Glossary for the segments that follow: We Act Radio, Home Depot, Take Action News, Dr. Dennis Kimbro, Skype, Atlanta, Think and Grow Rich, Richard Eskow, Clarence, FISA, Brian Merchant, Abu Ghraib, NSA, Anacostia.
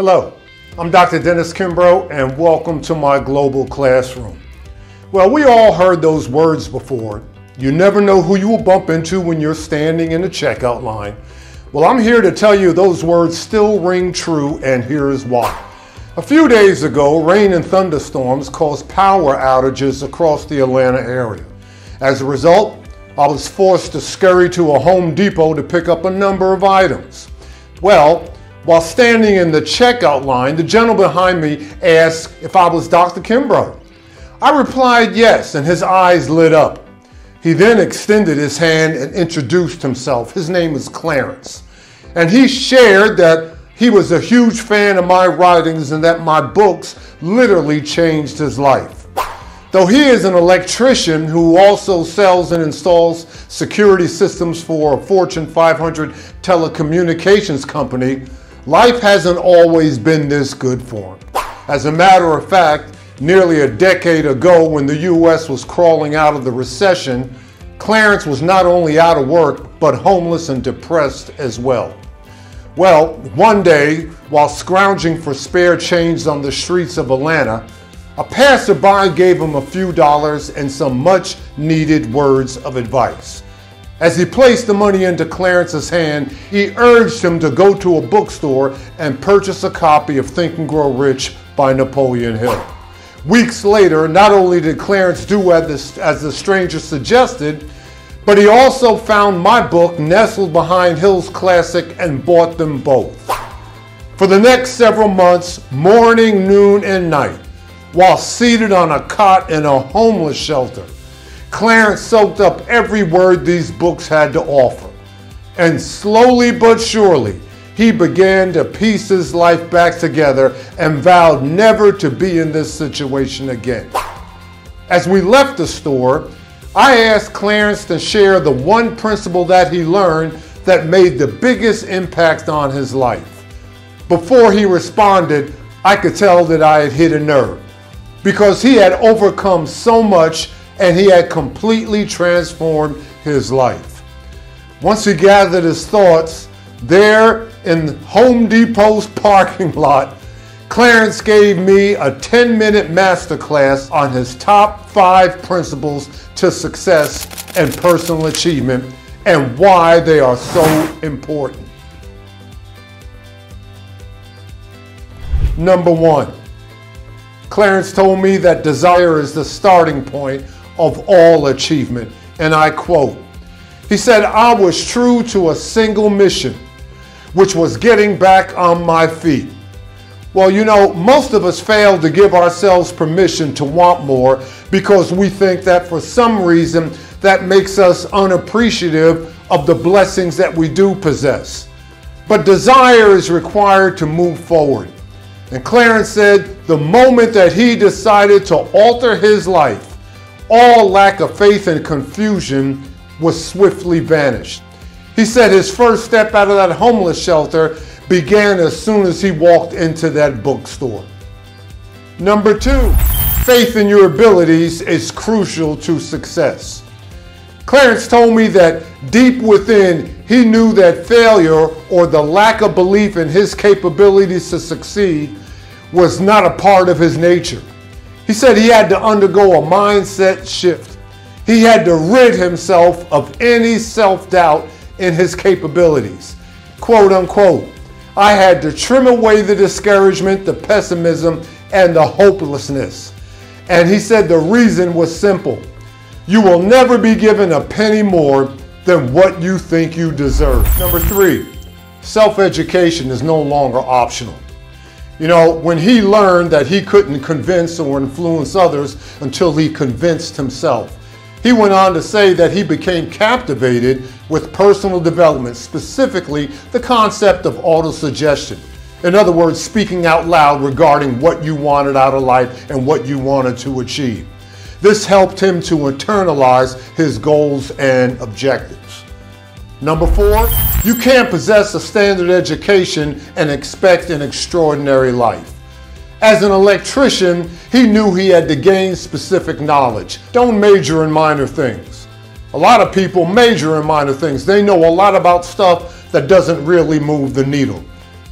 Hello, I'm Dr. Dennis Kimbro and welcome to my global classroom. Well, we all heard those words before. You never know who you will bump into when you're standing in the checkout line. Well, I'm here to tell you those words still ring true, and here is why. A few days ago, rain and thunderstorms caused power outages across the Atlanta area. As a result, I was forced to scurry to a Home Depot to pick up a number of items. Well, while standing in the checkout line, the gentleman behind me asked if I was Dr. Kimbro. I replied yes, and his eyes lit up. He then extended his hand and introduced himself. His name was Clarence. And he shared that he was a huge fan of my writings and that my books literally changed his life. Though he is an electrician who also sells and installs security systems for a Fortune 500 telecommunications company, life hasn't always been this good for him. As a matter of fact, nearly a decade ago, when the U.S. was crawling out of the recession, Clarence was not only out of work, but homeless and depressed as well. Well, one day, while scrounging for spare change on the streets of Atlanta, a passerby gave him a few dollars and some much-needed words of advice. As he placed the money into Clarence's hand, he urged him to go to a bookstore and purchase a copy of Think and Grow Rich by Napoleon Hill. Weeks later, not only did Clarence do as the stranger suggested, but he also found my book nestled behind Hill's classic and bought them both. For the next several months, morning, noon, and night, while seated on a cot in a homeless shelter, Clarence soaked up every word these books had to offer. And slowly but surely, he began to piece his life back together and vowed never to be in this situation again. As we left the store, I asked Clarence to share the one principle that he learned that made the biggest impact on his life. Before he responded, I could tell that I had hit a nerve because he had overcome so much and he had completely transformed his life. Once he gathered his thoughts, there in Home Depot's parking lot, Clarence gave me a 10-minute masterclass on his top 5 principles to success and personal achievement and why they are so important. Number 1, Clarence told me that desire is the starting point of all achievement, and I quote, he said, "I was true to a single mission, which was getting back on my feet." Well, you know, most of us fail to give ourselves permission to want more because we think that for some reason that makes us unappreciative of the blessings that we do possess. But desire is required to move forward. And Clarence said the moment that he decided to alter his life, all lack of faith and confusion was swiftly vanished. He said his first step out of that homeless shelter began as soon as he walked into that bookstore. Number 2, faith in your abilities is crucial to success. Clarence told me that deep within, he knew that failure or the lack of belief in his capabilities to succeed was not a part of his nature. He said he had to undergo a mindset shift. He had to rid himself of any self-doubt in his capabilities. Quote unquote, "I had to trim away the discouragement, the pessimism, and the hopelessness." And he said the reason was simple. You will never be given a penny more than what you think you deserve. Number 3, self-education is no longer optional. You know, when he learned that he couldn't convince or influence others until he convinced himself, he went on to say that he became captivated with personal development, specifically the concept of autosuggestion. In other words, speaking out loud regarding what you wanted out of life and what you wanted to achieve. This helped him to internalize his goals and objectives. Number 4, you can't possess a standard education and expect an extraordinary life. As an electrician, he knew he had to gain specific knowledge. Don't major in minor things. A lot of people major in minor things. They know a lot about stuff that doesn't really move the needle.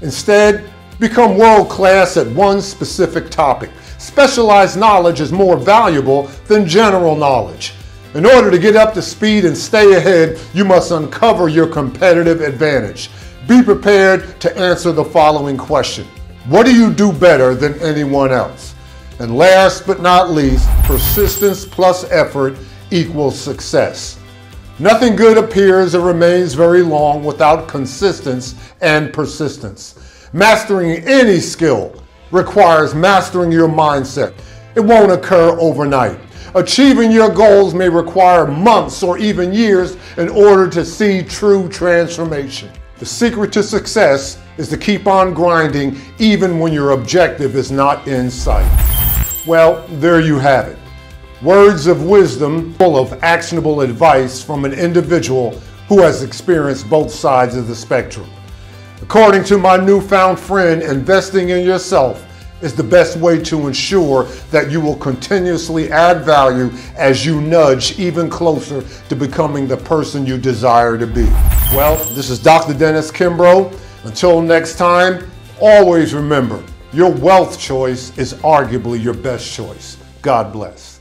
Instead, Become world-class at one specific topic. Specialized knowledge is more valuable than general knowledge. In order to get up to speed and stay ahead, you must uncover your competitive advantage. Be prepared to answer the following question. What do you do better than anyone else? And last but not least, persistence plus effort equals success. Nothing good appears or remains very long without consistency and persistence. Mastering any skill requires mastering your mindset. It won't occur overnight. Achieving your goals may require months or even years in order to see true transformation. The secret to success is to keep on grinding even when your objective is not in sight. Well, there you have it. Words of wisdom full of actionable advice from an individual who has experienced both sides of the spectrum. According to my newfound friend, investing in yourself is the best way to ensure that you will continuously add value as you nudge even closer to becoming the person you desire to be. Well, this is Dr. Dennis Kimbro. Until next time, always remember, your wealth choice is arguably your best choice. God bless.